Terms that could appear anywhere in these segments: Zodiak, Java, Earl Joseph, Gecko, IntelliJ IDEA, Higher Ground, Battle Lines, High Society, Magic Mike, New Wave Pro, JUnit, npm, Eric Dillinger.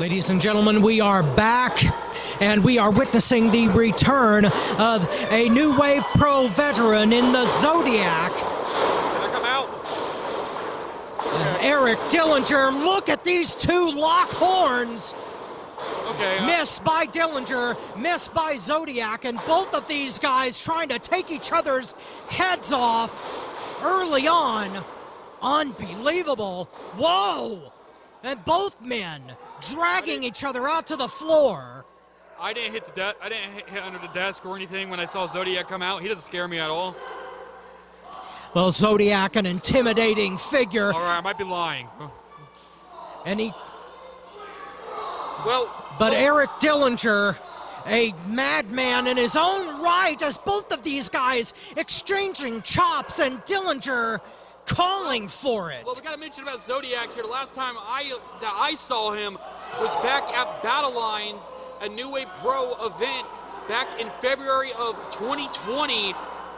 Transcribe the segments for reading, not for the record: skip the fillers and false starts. Ladies and gentlemen, we are back, and we are witnessing the return of a New Wave Pro veteran in the Zodiak. Eric Dillinger. Look at these two lock horns. Okay, missed by Dillinger, missed by Zodiak, and both of these guys trying to take each other's heads off early on. Unbelievable. Whoa! And both men dragging each other out to the floor. I didn't hit the desk. I didn't hit under the desk or anything when I saw Zodiak come out. He doesn't scare me at all. Well, Zodiak, an intimidating figure. All right, I might be lying. And he... Well... But Eric Dillinger, a madman in his own right, as both of these guys exchanging chops, and Dillinger calling for it. Well, we got to mention about Zodiak here. The last time I saw him was back at Battle Lines, a New Wave Pro event back in February of 2020.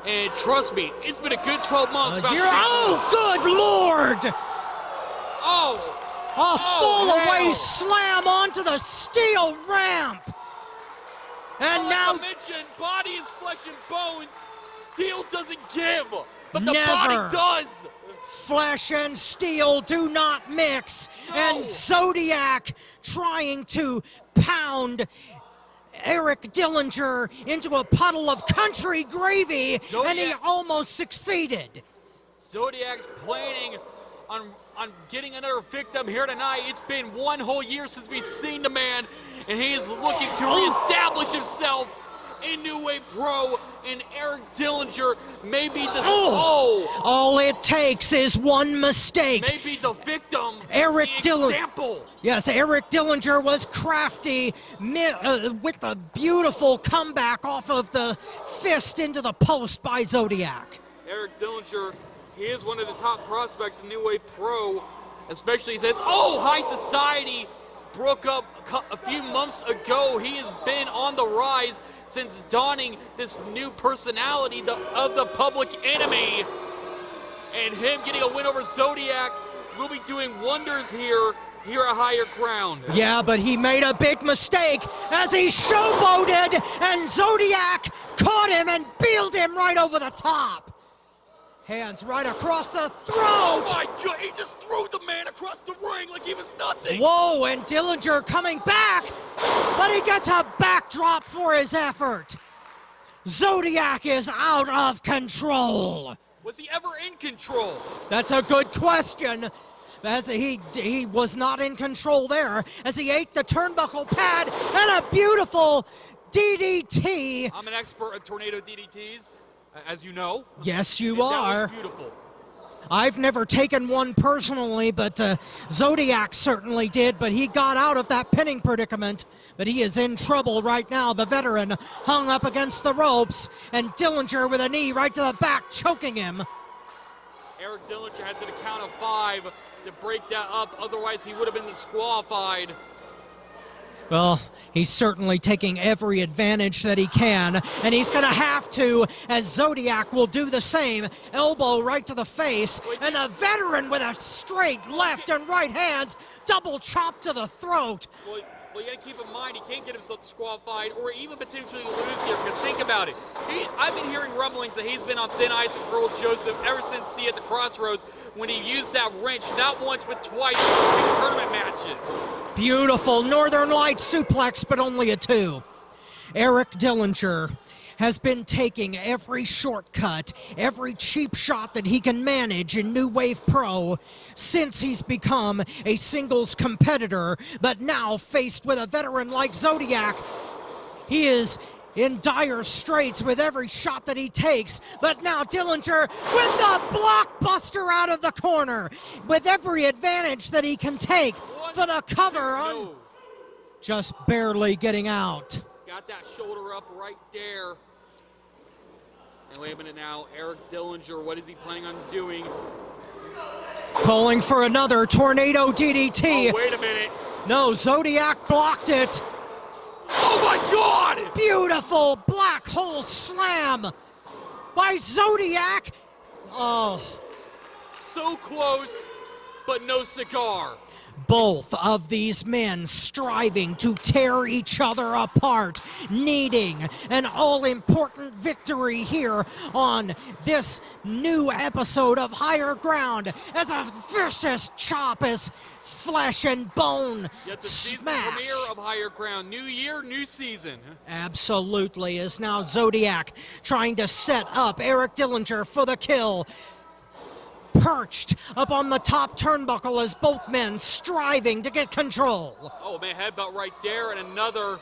And trust me, it's been a good 12 months. Oh, good Lord! Oh! A full-away slam onto the steel ramp. And now... Like I mentioned, body is flesh and bones. Steel doesn't give. But the body does. Flesh and steel do not mix. No. And Zodiak trying to pound Eric Dillinger into a puddle of country gravy. Zodiak, and he almost succeeded. Zodiak's planning on getting another victim here tonight. It's been one whole year since we've seen the man, and he is looking to reestablish himself in New Wave Pro, and Eric Dillinger may be the... All it takes is one mistake. Maybe the victim, Eric Dillinger. Yes, Eric Dillinger was crafty with a beautiful comeback off of the fist into the post by Zodiak. Eric Dillinger, he is one of the top prospects in New Wave Pro, especially since, High Society broke up a few months ago. He has been on the rise since donning this new personality of the Public Enemy. And him getting a win over Zodiak will be doing wonders here at Higher Ground. Yeah, but he made a big mistake as he showboated, and Zodiak caught him and peeled him right over the top. Hands right across the throat! Oh my God, he just threw the man across the ring like he was nothing! Whoa, and Dillinger coming back, but he gets a backdrop for his effort. Zodiak is out of control. Was he ever in control? That's a good question. As he was not in control there, as he ate the turnbuckle pad and a beautiful DDT. I'm an expert at tornado DDTs. As you know. Yes, you are. That was beautiful. I've never taken one personally, but Zodiak certainly did, but he got out of that pinning predicament. But he is in trouble right now. The veteran hung up against the ropes, and Dillinger with a knee right to the back, choking him. Eric Dillinger had to the count of 5 to break that up, otherwise he would have been disqualified. Well, he's certainly taking every advantage that he can, and he's going to have to, as Zodiak will do the same. Elbow right to the face, and a veteran with a straight left and right hands, double chop to the throat. Well, you got to keep in mind, he can't get himself disqualified or even potentially lose here, because think about it. I've been hearing rumblings that he's been on thin ice with Earl Joseph ever since he at the Crossroads, when he used that wrench, not once but twice in 2 tournament matches. Beautiful Northern Light suplex, but only a 2. Eric Dillinger has been taking every shortcut, every cheap shot that he can manage in New Wave Pro since he's become a singles competitor. But now faced with a veteran like Zodiak, he is in dire straits with every shot that he takes. But now Dillinger with the blockbuster out of the corner, with every advantage that he can take for the cover, on just barely getting out. Got that shoulder up right there. And wait a minute now, Eric Dillinger, what is he planning on doing? Calling for another tornado DDT. Oh, wait a minute. No, Zodiak blocked it. Oh my God! Beautiful black hole slam by Zodiak. Oh. So close, but no cigar. Both of these men striving to tear each other apart, needing an all-important victory here on this new episode of Higher Ground as a vicious chop is flesh and bone smash. The season premiere of Higher Ground. New year, new season. Absolutely. Is now Zodiak trying to set up Eric Dillinger for the kill. Perched up on the top turnbuckle as both men striving to get control. Oh, man, headbutt right there and another.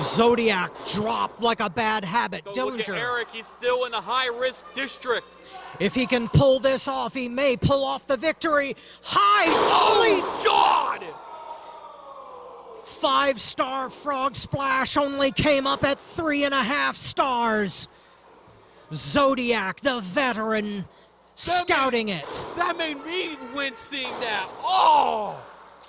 Zodiak dropped like a bad habit. Dillinger. Look at Eric, he's still in the high-risk district. If he can pull this off, he may pull off the victory. High, oh, God! Five-star frog splash only came up at 3.5 stars. Zodiak, the veteran, scouting it. That made me wince seeing that. Oh!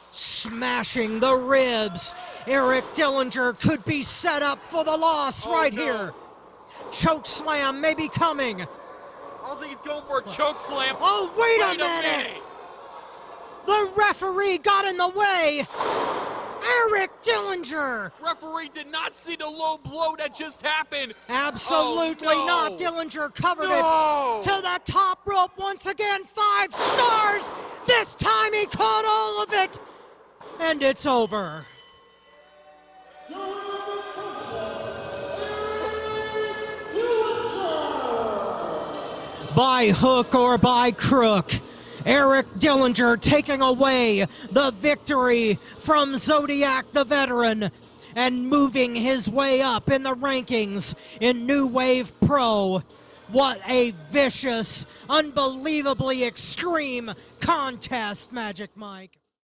Smashing the ribs. Eric Dillinger could be set up for the loss right here. Choke slam may be coming. I don't think he's going for a choke slam. Oh, wait a minute. The referee got in the way. Eric Dillinger. Referee did not see the low blow that just happened. Absolutely not. Dillinger covered it to the top rope once again. 5 stars. This time he caught all of it. And it's over. By hook or by crook, Eric Dillinger taking away the victory from Zodiak the veteran and moving his way up in the rankings in New Wave Pro. What a vicious, unbelievably extreme contest, Magic Mike.